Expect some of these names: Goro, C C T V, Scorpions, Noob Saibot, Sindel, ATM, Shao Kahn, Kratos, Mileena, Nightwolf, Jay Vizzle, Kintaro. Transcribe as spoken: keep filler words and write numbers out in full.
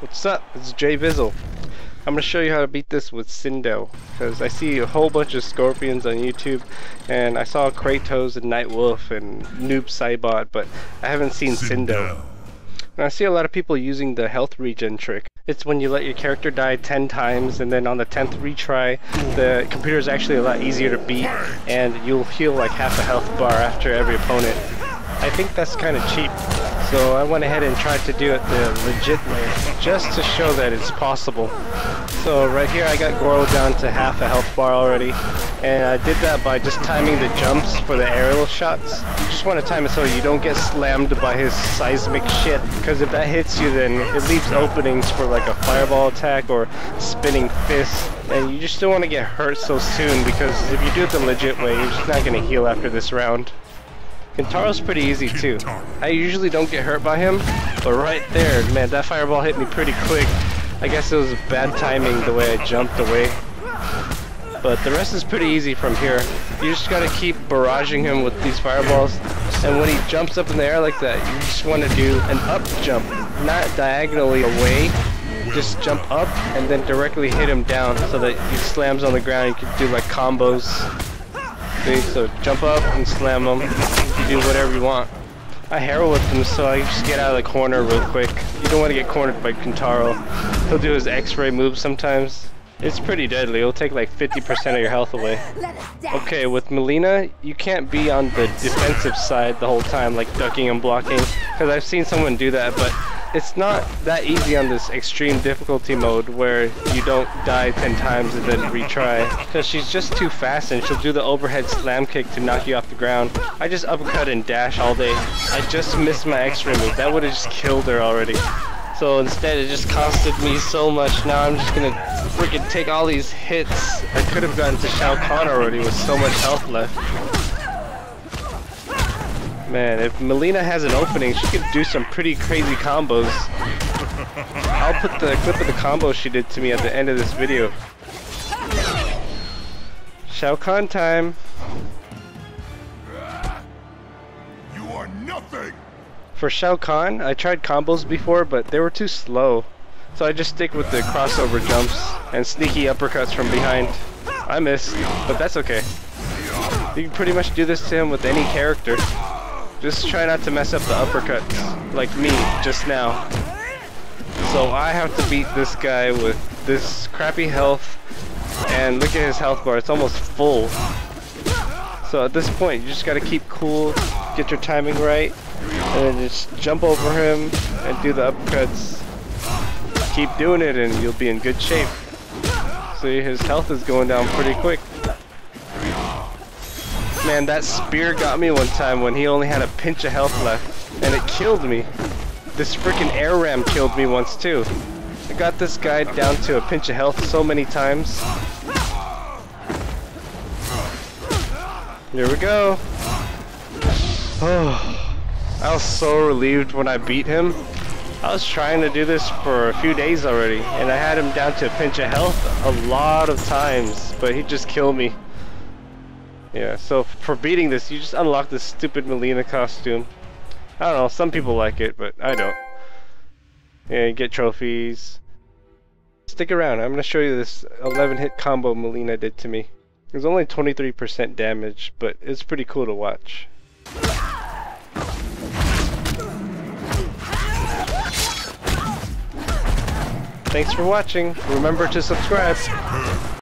What's up? It's Jay Vizzle. I'm going to show you how to beat this with Sindel, because I see a whole bunch of Scorpions on YouTube, and I saw Kratos and Nightwolf and Noob Saibot, but I haven't seen Sindel. And I see a lot of people using the health regen trick. It's when you let your character die ten times, and then on the tenth retry, the computer is actually a lot easier to beat, and you'll heal like half a health bar after every opponent. I think that's kind of cheap, so I went ahead and tried to do it the legit way, just to show that it's possible. So right here I got Goro down to half a health bar already, and I did that by just timing the jumps for the aerial shots. You just want to time it so you don't get slammed by his seismic shit, because if that hits you then it leaves openings for like a fireball attack or spinning fists, and you just don't want to get hurt so soon, because if you do it the legit way you're just not going to heal after this round. Kintaro's pretty easy too. I usually don't get hurt by him, but right there, man, that fireball hit me pretty quick. I guess it was bad timing the way I jumped away. But the rest is pretty easy from here. You just gotta keep barraging him with these fireballs, and when he jumps up in the air like that, you just wanna do an up jump, not diagonally away. Just jump up and then directly hit him down so that he slams on the ground. You can do like combos. So jump up and slam them. You do whatever you want. I hero whipped him, so I just get out of the corner real quick. You don't want to get cornered by Kintaro. He'll do his X-ray moves sometimes. It's pretty deadly. It'll take like fifty percent of your health away. Okay, with Mileena, you can't be on the defensive side the whole time, like ducking and blocking, because I've seen someone do that, but it's not that easy on this extreme difficulty mode where you don't die ten times and then retry, because she's just too fast and she'll do the overhead slam kick to knock you off the ground. I just uppercut and dash all day. I just missed my X-ray move. That would have just killed her already. So instead it just costed me so much. Now I'm just gonna freaking take all these hits. I could have gotten to Shao Kahn already with so much health left. Man, if Mileena has an opening, she could do some pretty crazy combos. I'll put the clip of the combo she did to me at the end of this video. Shao Kahn time! You are nothing. For Shao Kahn, I tried combos before, but they were too slow. So I just stick with the crossover jumps and sneaky uppercuts from behind. I missed, but that's okay. You can pretty much do this to him with any character. Just try not to mess up the uppercuts, like me, just now. So I have to beat this guy with this crappy health, and look at his health bar, it's almost full. So at this point, you just gotta keep cool, get your timing right, and then just jump over him and do the uppercuts. Keep doing it and you'll be in good shape. See, his health is going down pretty quick. Man, that spear got me one time when he only had a pinch of health left, and it killed me. This freaking air ram killed me once too. I got this guy down to a pinch of health so many times. Here we go. Oh, I was so relieved when I beat him. I was trying to do this for a few days already, and I had him down to a pinch of health a lot of times, but he just killed me. Yeah, so for beating this, you just unlock this stupid Mileena costume. I don't know, some people like it, but I don't. Yeah, you get trophies. Stick around, I'm going to show you this eleven hit combo Mileena did to me. There's only twenty-three percent damage, but it's pretty cool to watch. Thanks for watching, remember to subscribe!